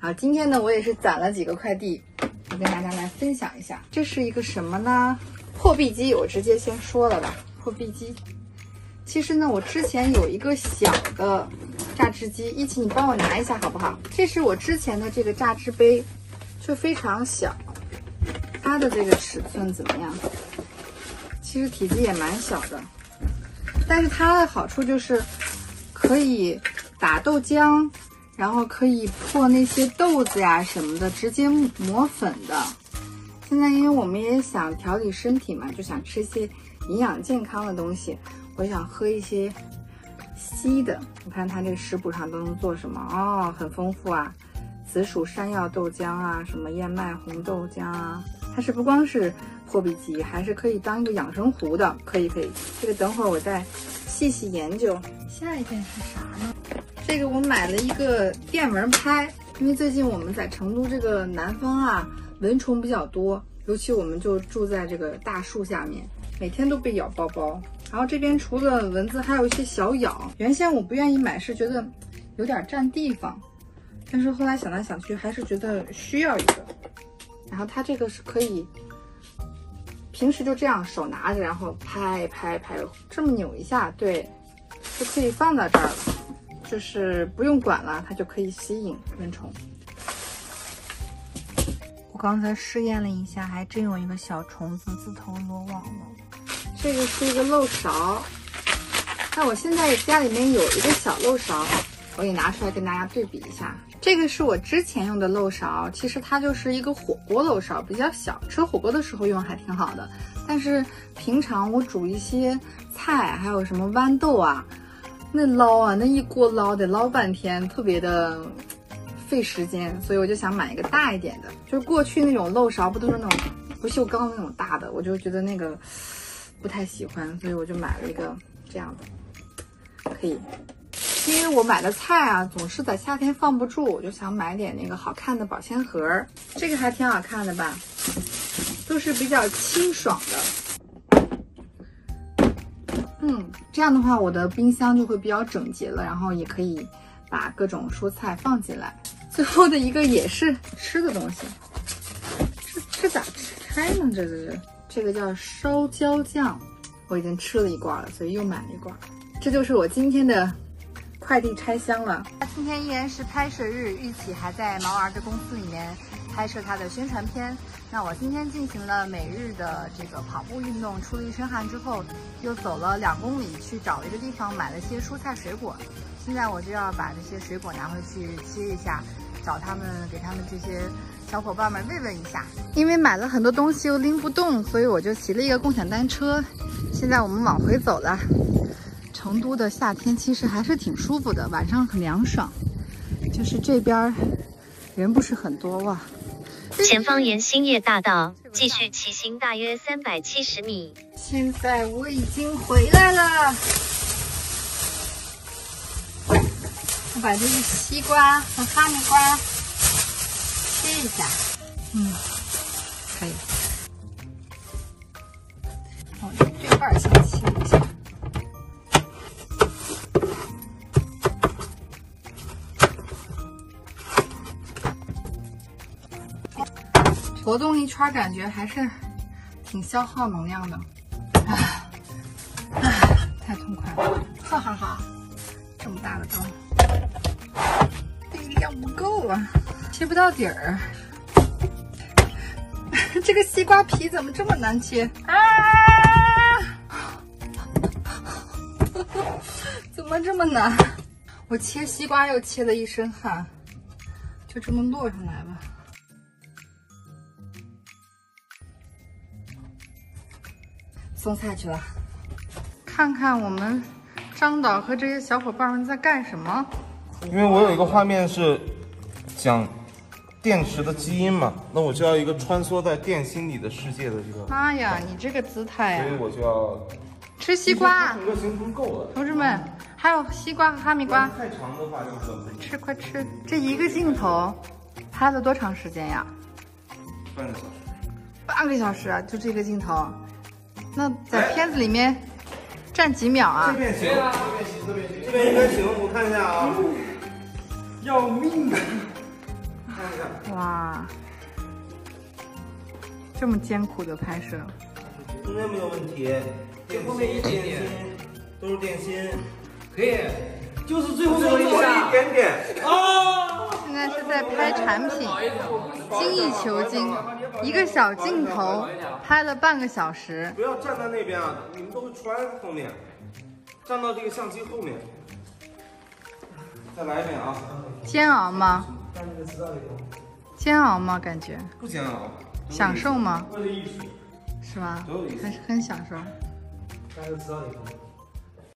好，今天呢我也是攒了几个快递，我跟大家来分享一下。这是一个什么呢？破壁机，我直接先说了吧。破壁机，其实呢我之前有一个小的榨汁机，一起你帮我拿一下好不好？这是我之前的这个榨汁杯，就非常小。它的这个尺寸怎么样？其实体积也蛮小的，但是它的好处就是可以打豆浆。然后可以破那些豆子呀什么的，直接磨粉的。现在因为我们也想调理身体嘛，就想吃一些营养健康的东西。我想喝一些稀的，你看它这个食谱上都能做什么哦，很丰富啊，紫薯山药豆浆啊，什么燕麦红豆浆啊。它是不光是破壁机，还是可以当一个养生壶的，可以。这个等会儿我再细细研究。下一件是啥呢？这个我买了一个电蚊拍，因为最近我们在成都这个南方啊，蚊虫比较多，尤其我们就住在这个大树下面，每天都被咬包包。然后这边除了蚊子，还有一些小咬。原先我不愿意买，是觉得有点占地方，但是后来想来想去，还是觉得需要一个。然后它这个是可以，平时就这样手拿着，然后拍，这么扭一下，对，就可以放到这儿了。就是不用管了，它就可以吸引蚊虫。我刚才试验了一下，还真有一个小虫子自投罗网了。这个是一个漏勺，那我现在家里面有一个小漏勺，我给拿出来跟大家对比一下。这个是我之前用的漏勺，其实它就是一个火锅漏勺，比较小，吃火锅的时候用还挺好的。但是平常我煮一些菜，还有什么豌豆啊。那捞啊，那一锅捞得捞半天，特别的费时间，所以我就想买一个大一点的。就是过去那种漏勺不都是那种不锈钢那种大的，我就觉得那个不太喜欢，所以我就买了一个这样的，可以。因为我买的菜啊，总是在夏天放不住，我就想买点那个好看的保鲜盒。这个还挺好看的吧，都是比较清爽的。这样的话我的冰箱就会比较整洁了，然后也可以把各种蔬菜放进来。最后的一个也是吃的东西，这咋吃开呢？这个叫烧椒酱，我已经吃了一罐了，所以又买了一罐。这就是我今天的快递拆箱了。今天依然是拍摄日，玉玺还在毛儿的公司里面拍摄他的宣传片。那我今天进行了每日的这个跑步运动，出了一身汗之后，又走了2公里去找了一个地方买了些蔬菜水果。现在我就要把这些水果拿回去切一下，找他们，给他们这些小伙伴们慰问一下。因为买了很多东西又拎不动，所以我就骑了一个共享单车。现在我们往回走了。成都的夏天其实还是挺舒服的，晚上很凉爽。就是这边人不是很多哇。前方沿兴业大道继续骑行大约370米。现在我已经回来了，我把这个西瓜和哈密瓜切一下，可以。我对半先切一下。活动一圈感觉还是挺消耗能量的，太痛快了，哈哈！这么大的刀，力量不够啊，切不到底儿。这个西瓜皮怎么这么难切啊？怎么这么难？我切西瓜又切了一身汗，就这么落上来吧。送菜去了，看看我们张导和这些小伙伴们在干什么。因为我有一个画面是讲电池的基因嘛，那我就要一个穿梭在电芯里的世界的这个。妈呀，你这个姿态呀！所以我就要吃西瓜。整个行程够了，同志们，还有西瓜和哈密瓜。太长的话就是吃，快吃！这一个镜头拍了多长时间呀？半个小时。半个小时啊，就这个镜头。那在片子里面站几秒啊？这边应该行，我看一下啊。要命啊！哇，这么艰苦的拍摄，中间没有问题，最后面一点点都是点心，可以，就是最后面一点点啊。现在是在拍产品，精益求精，一个小镜头拍了半个小时。不要站在那边啊，你们都会穿后面，站到这个相机后面。 再来一遍啊！煎熬吗？煎熬吗？感觉不煎熬，享受吗？为了艺术，是吧？很享受。大家都知道以后。